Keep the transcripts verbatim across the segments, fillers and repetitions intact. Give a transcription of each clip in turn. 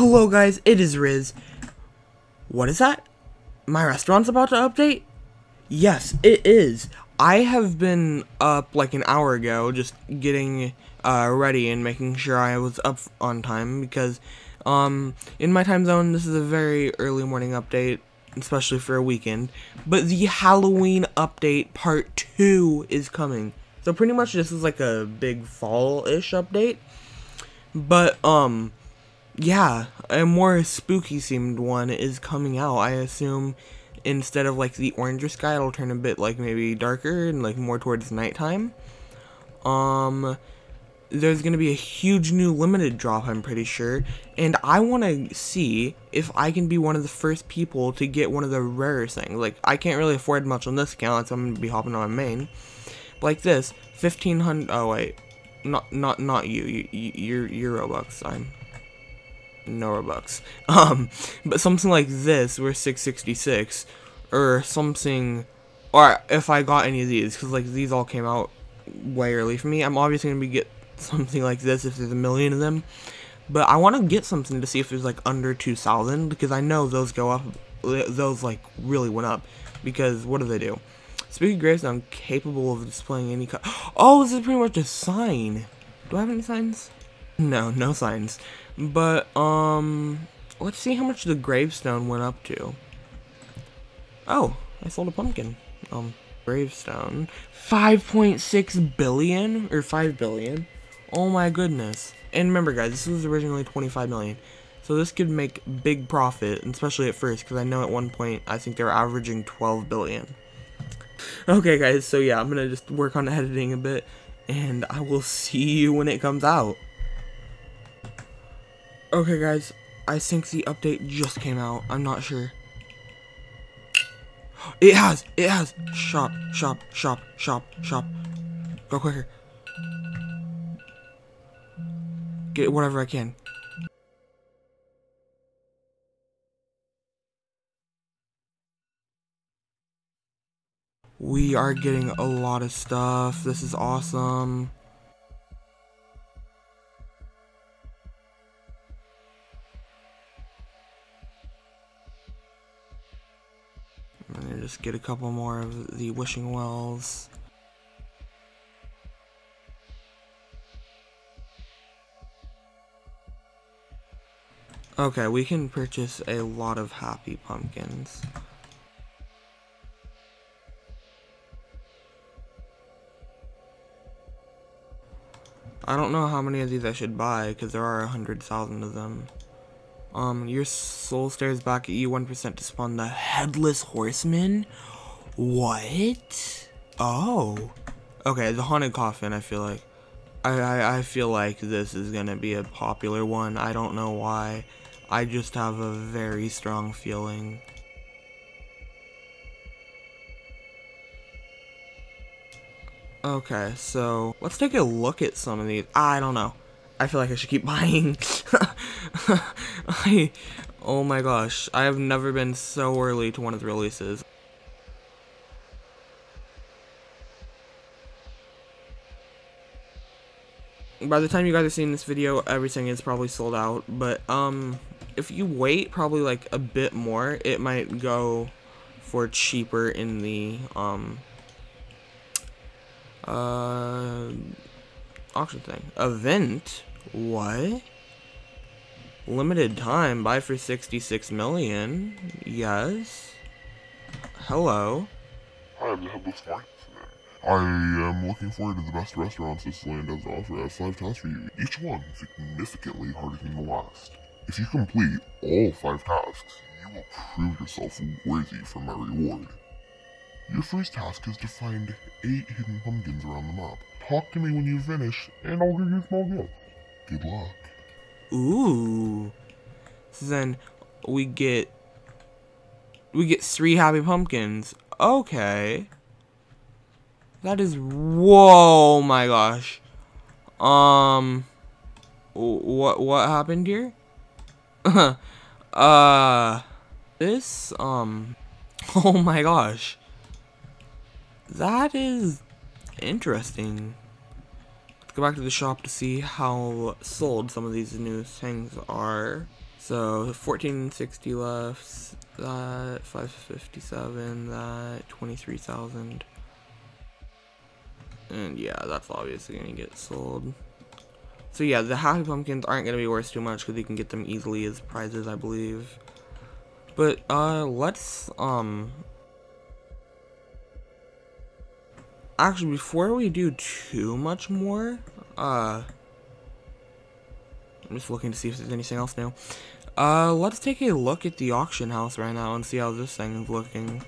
Hello guys, it is Riz. What is that? My restaurant's about to update? Yes, it is. I have been up like an hour ago just getting uh, ready and making sure I was up on time because um, in my time zone this is a very early morning update, especially for a weekend. But the Halloween update part two is coming. So pretty much this is like a big fall-ish update. But um... yeah, a more spooky-themed one is coming out. I assume instead of, like, the orangish sky, it'll turn a bit, like, maybe darker and, like, more towards nighttime. Um, there's gonna be a huge new limited drop, I'm pretty sure. And I want to see if I can be one of the first people to get one of the rarer things. Like, I can't really afford much on this account, so I'm gonna be hopping on my main. But like this, fifteen hundred, oh, wait. Not, not, not you. you, you you're, you're Robux. I'm... no Robux, um, but something like this, we're six sixty-six, or something, or if I got any of these, because, like, these all came out way early for me. I'm obviously going to be get something like this if there's a million of them, but I want to get something to see if there's, like, under two thousand, because I know those go up, those, like, really went up, because what do they do? Speaking of graves, I'm capable of displaying any co- oh, this is pretty much a sign. Do I have any signs? No, no signs. But, um, let's see how much the gravestone went up to. Oh, I sold a pumpkin. Um, gravestone. five point six billion? Or five billion? Oh my goodness. And remember, guys, this was originally twenty-five million. So this could make big profit, especially at first, because I know at one point, I think they were averaging twelve billion. Okay, guys, so yeah, I'm gonna just work on editing a bit, and I will see you when it comes out. Okay guys, I think the update just came out. I'm not sure. It has! It has! Shop, shop, shop, shop, shop. Go quicker. Get whatever I can. We are getting a lot of stuff. This is awesome. Just get a couple more of the wishing wells. Okay, we can purchase a lot of happy pumpkins. I don't know how many of these I should buy because there are a hundred thousand of them. Um, your soul stares back at you one percent to spawn the Headless Horseman? What? Oh. Okay, the Haunted Coffin, I feel like. I, I, I feel like this is gonna be a popular one. I don't know why. I just have a very strong feeling. Okay, so let's take a look at some of these. I don't know. I feel like I should keep buying. I, oh my gosh, I have never been so early to one of the releases. By the time you guys are seeing this video, everything is probably sold out, but um, if you wait probably like a bit more, it might go for cheaper in the um, uh, auction thing. Event? What? Limited time, buy for sixty-six million. Yes. Hello. Hi, I'm the Headless Horseman. I am looking forward to the best restaurants this land has to offer as five tasks for you. Each one significantly harder than the last. If you complete all five tasks, you will prove yourself worthy for my reward. Your first task is to find eight hidden pumpkins around the map. Talk to me when you finish, and I'll give you a small gift. Good luck. Ooh. So then we get we get three happy pumpkins. Okay. That is, whoa, my gosh. Um what what happened here? uh this um oh my gosh. That is interesting. Go back to the shop to see how sold some of these new things are. So fourteen sixty left, that, five fifty-seven, that, twenty-three thousand. And yeah, that's obviously gonna get sold. So yeah, the happy pumpkins aren't gonna be worth too much because you can get them easily as prizes, I believe. But uh, let's um. Actually, before we do too much more, uh, I'm just looking to see if there's anything else new. Uh, let's take a look at the auction house right now and see how this thing is looking.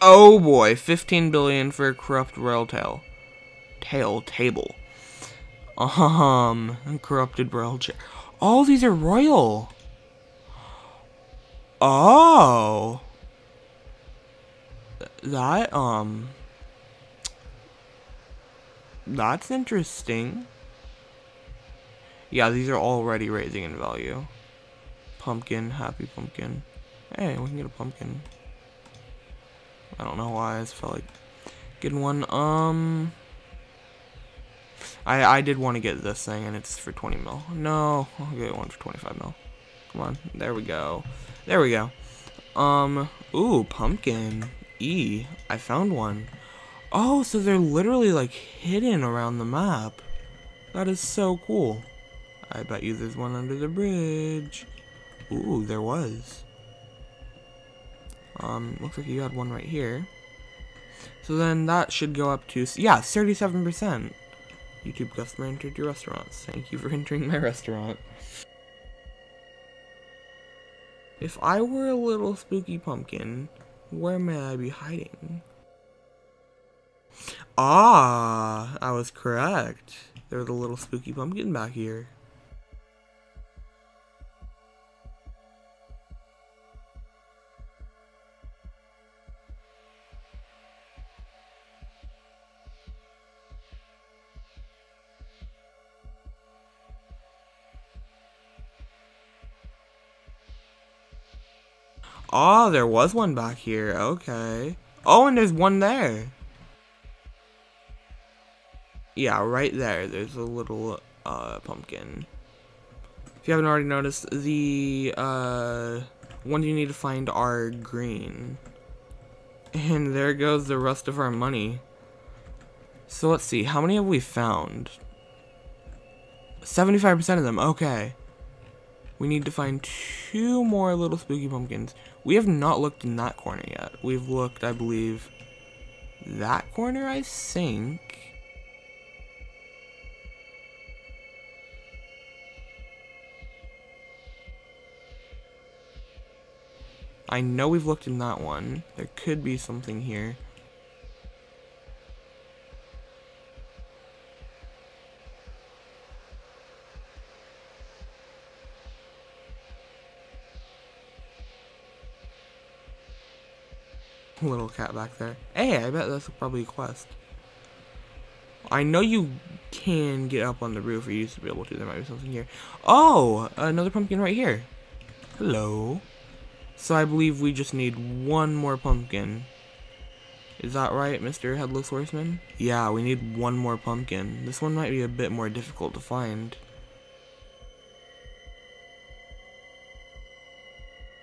Oh boy, fifteen billion dollars for a corrupt royal tail, tail table. Um, corrupted royal chair. All these are royal. Oh, that um. That's interesting. Yeah, these are already raising in value. Pumpkin, happy pumpkin. Hey, we can get a pumpkin. I don't know why I just felt like getting one. Um, I I did want to get this thing, and it's for twenty mil. No, I'll get one for twenty-five mil. Come on, there we go, there we go. Um, ooh, pumpkin. E, I found one. Oh, so they're literally, like, hidden around the map. That is so cool. I bet you there's one under the bridge. Ooh, there was. Um, looks like you had one right here. So then that should go up to, yeah, thirty-seven percent. YouTube customer entered your restaurant. Thank you for entering my restaurant. If I were a little spooky pumpkin, where may I be hiding? Ah, I was correct. There's a little spooky pumpkin back here. Ah, there was one back here. Okay. Oh, and there's one there. Yeah, right there, there's a little, uh, pumpkin. If you haven't already noticed, the, uh, ones you need to find are green. And there goes the rest of our money. So let's see, how many have we found? seventy-five percent of them, okay. We need to find two more little spooky pumpkins. We have not looked in that corner yet. We've looked, I believe, that corner, I think. I know we've looked in that one. There could be something here. Little cat back there. Hey, I bet that's probably a quest. I know you can get up on the roof, or you used to be able to. There might be something here. Oh, another pumpkin right here. Hello. So I believe we just need one more pumpkin. Is that right, Mister Headless Horseman? Yeah, we need one more pumpkin. This one might be a bit more difficult to find.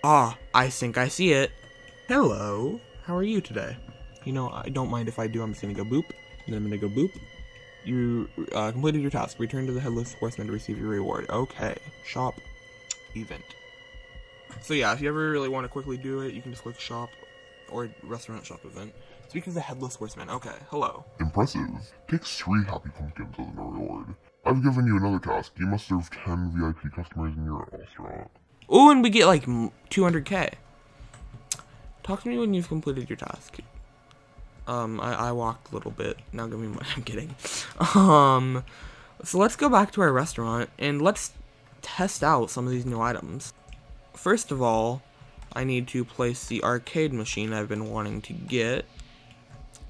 Ah, I think I see it. Hello, how are you today? You know, I don't mind if I do, I'm just gonna go boop, and then I'm gonna go boop. You uh, completed your task. Return to the Headless Horseman to receive your reward. Okay, shop, event. So yeah, if you ever really want to quickly do it, you can just click shop or restaurant shop event. Speak of the Headless Horseman. Okay, hello. Impressive. Takes three happy pumpkins as a reward. I've given you another task. You must serve ten V I P customers in your restaurant. Oh, and we get like two hundred K. Talk to me when you've completed your task. Um, I, I walked a little bit. Now give me my. I'm kidding. Um, so let's go back to our restaurant and let's test out some of these new items. First of all, I need to place the arcade machine I've been wanting to get.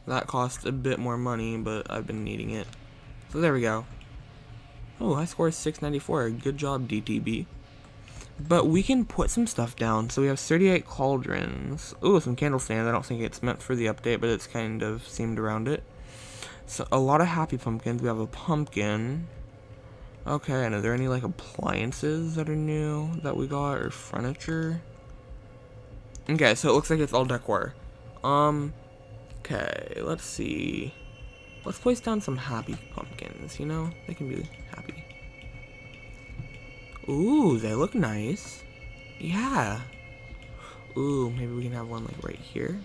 That costs a bit more money, but I've been needing it. So there we go. Oh, I scored six ninety-four. Good job, D T B. But we can put some stuff down. So we have thirty-eight cauldrons. Ooh, some candle stands. I don't think it's meant for the update, but it's kind of themed around it. So a lot of happy pumpkins. We have a pumpkin. Okay, and are there any like appliances that are new that we got, or furniture? Okay, so it looks like it's all decor. Um, okay, let's see. Let's place down some happy pumpkins, you know? They can be happy. Ooh, they look nice. Yeah. Ooh, maybe we can have one like right here.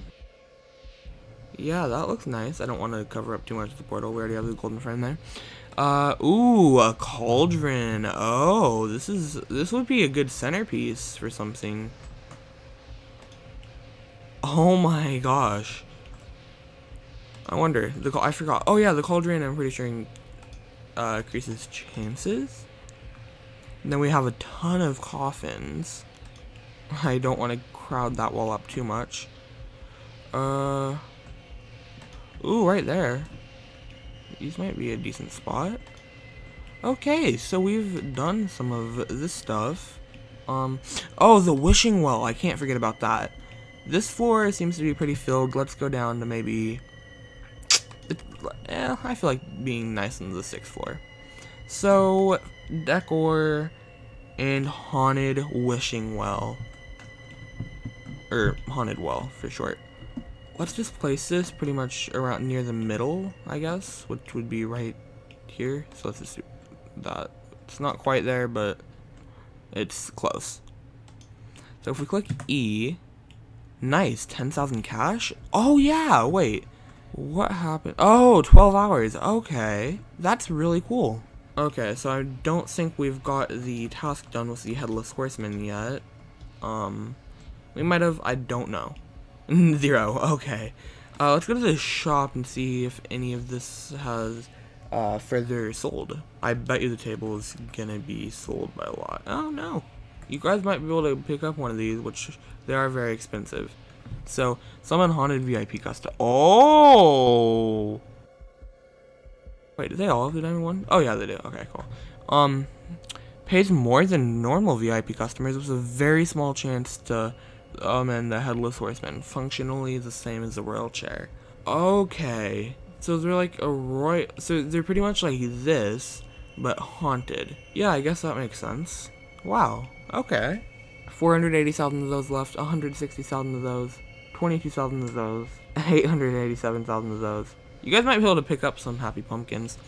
Yeah, that looks nice. I don't want to cover up too much of the portal. We already have the golden frame there. Uh, ooh, a cauldron. Oh, this is this would be a good centerpiece for something. Oh my gosh. I wonder. The I forgot. Oh yeah, the cauldron. I'm pretty sure uh, increases chances. And then we have a ton of coffins. I don't want to crowd that wall up too much. Uh. Ooh, right there. These might be a decent spot. Okay, so we've done some of this stuff. Um, oh, the wishing well. I can't forget about that. This floor seems to be pretty filled. Let's go down to maybe... Eh, I feel like being nice on the sixth floor. So, decor and haunted wishing well. Or, haunted well, for short. Let's just place this pretty much around near the middle, I guess, which would be right here. So let's just do that. It's not quite there, but it's close. So if we click E, nice, ten thousand cash. Oh yeah, wait, what happened? Oh, twelve hours, okay. That's really cool. Okay, so I don't think we've got the task done with the Headless Horseman yet. Um, we might have, I don't know. Zero. Okay. Uh, let's go to the shop and see if any of this has uh, further sold. I bet you the table is gonna be sold by a lot. Oh no. You guys might be able to pick up one of these, which they are very expensive. So, summon haunted V I P custom. Oh! Wait, do they all have the diamond one? Oh yeah, they do. Okay, cool. Um, pays more than normal V I P customers with a very small chance to... Um, and the Headless Horseman, functionally the same as the royal chair. Okay, so they're like a royal, so they're pretty much like this, but haunted. Yeah, I guess that makes sense. Wow, okay. four hundred eighty thousand of those left, one hundred sixty thousand of those, twenty-two thousand of those, eight hundred eighty-seven thousand of those. You guys might be able to pick up some happy pumpkins.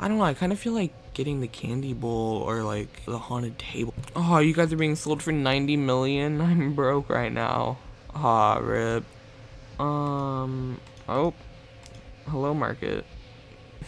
I don't know, I kind of feel like getting the candy bowl or like the haunted table. Oh, you guys are being sold for ninety million. I'm broke right now. Ah, rip. Um, oh, hello market.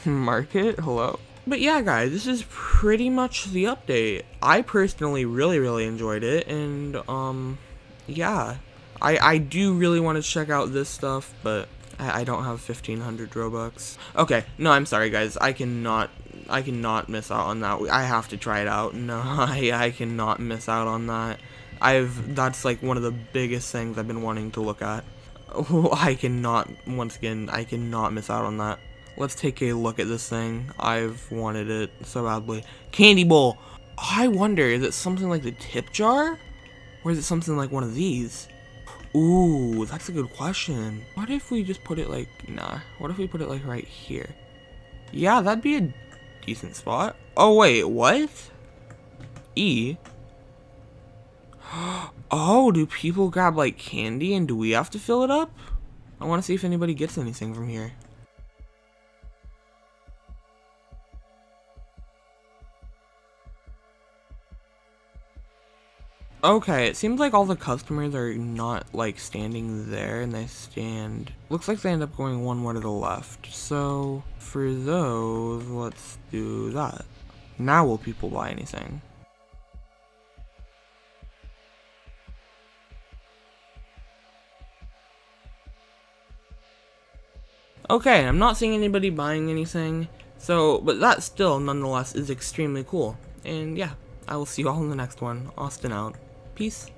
Market, hello? But yeah, guys, this is pretty much the update. I personally really, really enjoyed it, and um, yeah. I, I do really want to check out this stuff, but... I don't have fifteen hundred Robux. Okay, no, I'm sorry, guys. I cannot, I cannot miss out on that. I have to try it out. No, I, I cannot miss out on that. I've, that's like one of the biggest things I've been wanting to look at. Oh, I cannot, once again, I cannot miss out on that. Let's take a look at this thing. I've wanted it so badly. Candy bowl. I wonder, is it something like the tip jar? Or is it something like one of these? Ooh, that's a good question. What if we just put it like, nah. What if we put it like right here? Yeah, that'd be a decent spot. Oh, wait, what? E? Oh, do people grab like candy and do we have to fill it up? I want to see if anybody gets anything from here. Okay, it seems like all the customers are not, like, standing there, and they stand... Looks like they end up going one more to the left. So, for those, let's do that. Now will people buy anything? Okay, I'm not seeing anybody buying anything, so... But that still, nonetheless, is extremely cool. And, yeah, I will see you all in the next one. Austin out. Peace.